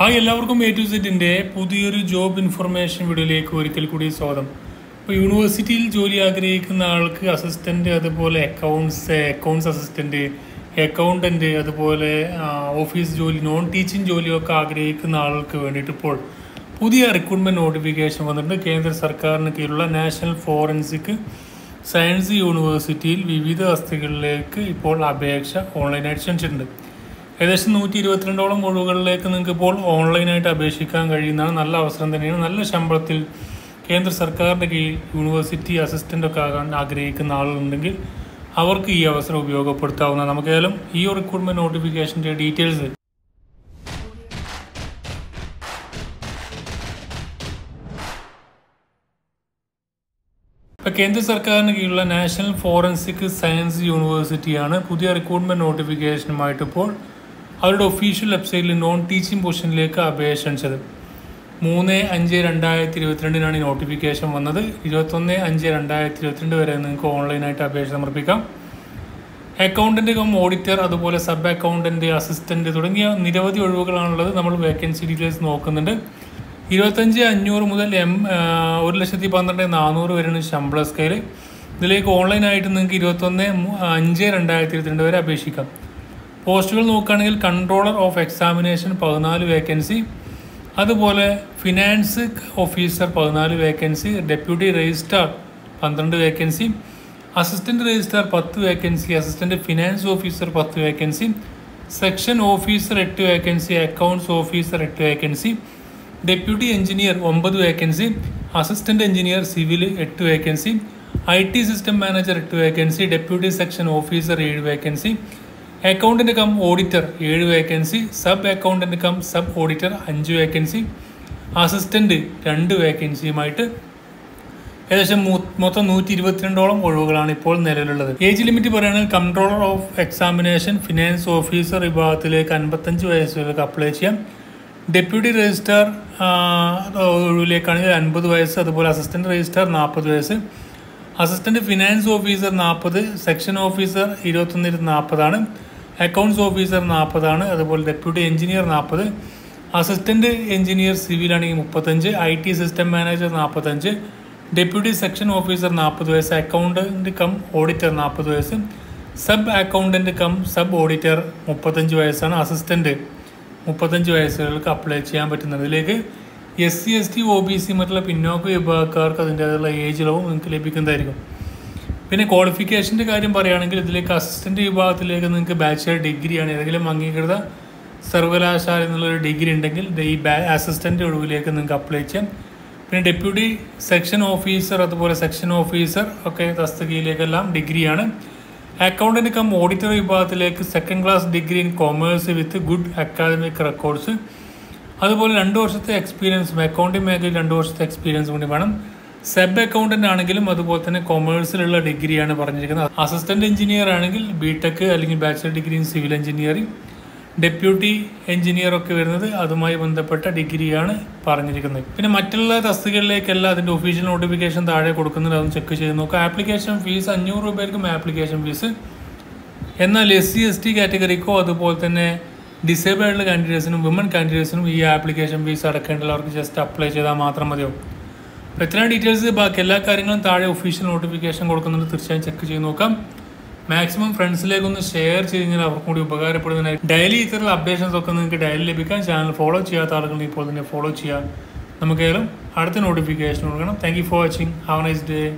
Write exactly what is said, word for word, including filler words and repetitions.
Hi, എല്ലാവർക്കും A to Z ന്റെ പുതിയൊരു ജോബ് ഇൻഫർമേഷൻ വീഡിയോയിലേക്ക് ഒരിക്കൽ കൂടി സ്വാഗതം. അപ്പോൾ യൂണിവേഴ്സിറ്റിയിൽ ജോലി ആഗ്രഹിക്കുന്ന ആൾക്ക് അസിസ്റ്റന്റ് അതുപോലെ അക്കൗണ്ട്സ് അക്കൗണ്ട്സ് അസിസ്റ്റന്റ് അക്കൗണ്ടന്റ് അതുപോലെ ഓഫീസ് ജോലി നോൺ ടീച്ചിങ് ജോലിയൊക്കെ ആഗ്രഹിക്കുന്ന ആൾക്ക് വേണ്ടിയിട്ട് ഇപ്പോൾ പുതിയ റിക്രൂട്ട്മെന്റ് നോട്ടിഫിക്കേഷൻ വന്നിട്ടുണ്ട്. കേന്ദ്ര സർക്കാരിന് കീഴിലുള്ള നാഷണൽ ഫോറൻസിക് സയൻസ് യൂണിവേഴ്സിറ്റിയിൽ വിവിധ തസ്തികകളിലേക്ക് ഇപ്പോൾ അപേക്ഷ ഓൺലൈനായിട്ട് ക്ഷണിച്ചിട്ടുണ്ട്. ഏകദേശം നൂറ്റി ഇരുപത്തിരണ്ടോളം ഒഴിവുകളിലേക്ക് നിങ്ങൾക്ക് ഇപ്പോൾ ഓൺലൈനായിട്ട് അപേക്ഷിക്കാൻ കഴിയുന്നതാണ്. നല്ല അവസരം തന്നെയാണ്. നല്ല ശമ്പളത്തിൽ കേന്ദ്ര സർക്കാരിൻ്റെ കീഴിൽ യൂണിവേഴ്സിറ്റി അസിസ്റ്റൻ്റൊക്കെ ആകാൻ ആഗ്രഹിക്കുന്ന ആളുകളുണ്ടെങ്കിൽ അവർക്ക് ഈ അവസരം ഉപയോഗപ്പെടുത്താവുന്നതാണ്. നമുക്കേതായാലും ഈ റിക്രൂട്ട്മെൻറ്റ് നോട്ടിഫിക്കേഷൻ്റെ ഡീറ്റെയിൽസ് കേന്ദ്ര സർക്കാരിന് കീഴിലുള്ള നാഷണൽ ഫോറൻസിക് സയൻസ് യൂണിവേഴ്സിറ്റിയാണ് പുതിയ റിക്രൂട്ട്മെൻറ്റ് നോട്ടിഫിക്കേഷനുമായിട്ട് ഇപ്പോൾ അവരുടെ ഒഫീഷ്യൽ വെബ്സൈറ്റിൽ നോൺ ടീച്ചിങ് പൊസിഷനിലേക്ക് അപേക്ഷ ക്ഷണിച്ചത്. മൂന്ന് അഞ്ച് രണ്ടായിരത്തി ഇരുപത്തിരണ്ടിനാണ് ഈ നോട്ടിഫിക്കേഷൻ വന്നത്. ഇരുപത്തൊന്ന് അഞ്ച് രണ്ടായിരത്തി ഇരുപത്തിരണ്ട് വരെ നിങ്ങൾക്ക് ഓൺലൈനായിട്ട് അപേക്ഷ സമർപ്പിക്കാം. അക്കൗണ്ടൻ്റ് കം ഓഡിറ്റർ അതുപോലെ സബ് അക്കൗണ്ടൻ്റ് അസിസ്റ്റൻറ്റ് തുടങ്ങിയ നിരവധി ഒഴിവുകളാണുള്ളത്. നമ്മൾ വേക്കൻസി ഡീറ്റെയിൽസ് നോക്കുന്നുണ്ട്. ഇരുപത്തഞ്ച് അഞ്ഞൂറ് മുതൽ എം ഒരു ലക്ഷത്തി പന്ത്രണ്ട് നാനൂറ് വരെയാണ് ശമ്പള സ്കെയിൽ. ഇതിലേക്ക് ഓൺലൈനായിട്ട് നിങ്ങൾക്ക് ഇരുപത്തൊന്ന് അഞ്ച് രണ്ടായിരത്തി ഇരുപത്തിരണ്ട് വരെ അപേക്ഷിക്കാം. പോസ്റ്റുകൾ നോക്കുകയാണെങ്കിൽ കൺട്രോളർ ഓഫ് എക്സാമിനേഷൻ പതിനാല് വേക്കൻസി, അതുപോലെ ഫിനാൻസ് ഓഫീസർ പതിനാല് വേക്കൻസി, ഡെപ്യൂട്ടി രജിസ്ട്രാർ പന്ത്രണ്ട് വേക്കൻസി, അസിസ്റ്റൻറ്റ് രജിസ്ട്രാർ പത്ത് വേക്കൻസി, അസിസ്റ്റൻറ്റ് ഫിനാൻസ് ഓഫീസർ പത്ത് വേക്കൻസി, സെക്ഷൻ ഓഫീസർ എട്ട് വേക്കൻസി, അക്കൗണ്ട്സ് ഓഫീസർ എട്ട് വേക്കൻസി, ഡെപ്യൂട്ടി എഞ്ചിനീയർ ഒമ്പത് വേക്കൻസി, അസിസ്റ്റൻറ്റ് എഞ്ചിനീയർ സിവിൽ എട്ട് vacancy, I T system manager എട്ട് വേക്കൻസി, ഡെപ്യൂട്ടി സെക്ഷൻ ഓഫീസർ ഏഴ് vacancy, accountant cum auditor ഏഴ് vacancy, sub accountant cum sub auditor അഞ്ച് vacancy, assistant രണ്ട് വേക്കൻസിയുമായിട്ട് ഏകദേശം മൊത്തം നൂറ്റി ഇരുപത്തിരണ്ടോളം ഒഴിവുകളാണ് ഇപ്പോൾ നിലവിലുള്ളത്. ഏജ് ലിമിറ്റ് പറയുകയാണെങ്കിൽ controller of examination finance officer വിഭാഗത്തിലേക്ക് അൻപത്തഞ്ച് വയസ്സുകളിലേക്ക് അപ്ലൈ ചെയ്യാം. ഡെപ്യൂട്ടി രജിസ്ട്രാർ ഒഴിവിലേക്കാണെങ്കിൽ അൻപത് വയസ്സ്, അതുപോലെ അസിസ്റ്റൻറ്റ് രജിസ്ട്രാർ നാൽപ്പത് വയസ്സ്, അസിസ്റ്റൻറ്റ് ഫിനാൻസ് ഓഫീസർ നാൽപ്പത്, സെക്ഷൻ ഓഫീസർ ഇരുപത്തൊന്ന് നാൽപ്പതാണ്, അക്കൗണ്ട്സ് ഓഫീസർ നാൽപ്പതാണ്, അതുപോലെ ഡെപ്യൂട്ടി എഞ്ചിനീയർ നാൽപ്പത്, അസിസ്റ്റൻറ്റ് എഞ്ചിനീയർ സിവിലാണെങ്കിൽ മുപ്പത്തഞ്ച്, ഐ ടി സിസ്റ്റം മാനേജർ നാൽപ്പത്തഞ്ച്, ഡെപ്യൂട്ടി സെക്ഷൻ ഓഫീസർ നാൽപ്പത് വയസ്സ്, അക്കൗണ്ടൻ്റ് കം ഓഡിറ്റർ നാൽപ്പത് വയസ്സ്, sub accountant cum sub auditor മുപ്പത്തഞ്ച് വയസ്സാണ്. അസിസ്റ്റൻറ്റ് മുപ്പത്തഞ്ച് വയസ്സുകൾക്ക് അപ്ലൈ ചെയ്യാൻ പറ്റുന്നത്. ഇതിലേക്ക് S C S T O B C മറ്റുള്ള പിന്നോക്ക വിഭാഗക്കാർക്ക് അതിൻ്റേതായുള്ള ഏജ് ഇളവും നിങ്ങൾക്ക് ലഭിക്കുന്നതായിരിക്കും. പിന്നെ ക്വാളിഫിക്കേഷൻ്റെ കാര്യം പറയുകയാണെങ്കിൽ ഇതിലേക്ക് അസിസ്റ്റൻ്റ് വിഭാഗത്തിലേക്ക് നിങ്ങൾക്ക് ബാച്ചിലർ ഡിഗ്രിയാണ്, ഏതെങ്കിലും അംഗീകൃത സർവകലാശാല എന്നുള്ളൊരു ഡിഗ്രി ഉണ്ടെങ്കിൽ ഈ ബാ അസിസ്റ്റൻ്റ് ഒഴിവിലേക്ക് നിങ്ങൾക്ക് അപ്ലൈ ചെയ്യാം. പിന്നെ ഡെപ്യൂട്ടി സെക്ഷൻ ഓഫീസർ അതുപോലെ സെക്ഷൻ ഓഫീസർ ഒക്കെ തസ്തികയിലേക്കെല്ലാം ഡിഗ്രിയാണ്. അക്കൗണ്ടൻ്റ് കം ഓഡിറ്റർ വിഭാഗത്തിലേക്ക് second class degree in commerce with good academic records, അതുപോലെ രണ്ട് വർഷത്തെ എക്സ്പീരിയൻസും അക്കൗണ്ടിങ് മേഖലയിൽ രണ്ട് വർഷത്തെ എക്സ്പീരിയൻസ് കൂടി വേണം. സബ് അക്കൗണ്ടൻ്റ് ആണെങ്കിലും അതുപോലെ തന്നെ കൊമേഴ്സിലുള്ള ഡിഗ്രിയാണ് പറഞ്ഞിരിക്കുന്നത്. അസിസ്റ്റൻറ്റ് എഞ്ചിനീയർ ആണെങ്കിൽ ബി ടെക് അല്ലെങ്കിൽ bachelor degree in civil engineering, deputy എഞ്ചിനീയറൊക്കെ വരുന്നത് അതുമായി ബന്ധപ്പെട്ട ഡിഗ്രിയാണ് പറഞ്ഞിരിക്കുന്നത്. പിന്നെ മറ്റുള്ള തസ്തികകളിലേക്കെല്ലാം അതിൻ്റെ ഒഫീഷ്യൽ നോട്ടിഫിക്കേഷൻ താഴെ കൊടുക്കുന്നുണ്ട്, അതൊന്ന് ചെക്ക് ചെയ്ത് നോക്കുക. ആപ്ലിക്കേഷൻ ഫീസ് അഞ്ഞൂറ് രൂപയായിരിക്കും ആപ്ലിക്കേഷൻ ഫീസ്. എന്നാൽ എസ് സി എസ് ടി കാറ്റഗറിക്കോ അതുപോലെ തന്നെ ഡിസേബിൾഡ് കാൻഡിഡേറ്റ്സിനും വിമൻ കാൻഡിഡേറ്റ്സിനും ഈ ആപ്ലിക്കേഷൻ ഫീസ് അടക്കേണ്ടതിൽ അവർക്ക് ജസ്റ്റ് അപ്ലൈ ചെയ്താൽ മാത്രം മതിയാവും. അപ്പോൾ ഇത്രയും ഡീറ്റെയിൽസ് ബാക്കി എല്ലാ കാര്യങ്ങളും താഴെ ഒഫീഷ്യൽ നോട്ടിഫിക്കേഷൻ കൊടുക്കുന്നുണ്ട്, തീർച്ചയായും ചെക്ക് ചെയ്ത് നോക്കാം. മാക്സിമം ഫ്രണ്ട്സിലേക്കൊന്ന് ഷെയർ ചെയ്ത് കഴിഞ്ഞാൽ അവർക്കും കൂടി ഉപകാരപ്പെടുന്നതിനായിരിക്കും. ഡെയിലി ഇത്തരത്തിലുള്ള അപ്ഡേഷൻസ് ഒക്കെ നിങ്ങൾക്ക് ഡെയിലി ലഭിക്കാൻ ചാനൽ ഫോളോ ചെയ്യാത്ത ആളുകൾ ഇപ്പോൾ തന്നെ ഫോളോ ചെയ്യാം. നമുക്കേലും അടുത്ത നോട്ടിഫിക്കേഷൻ കൊടുക്കണം. Thank you for watching. Have a nice day.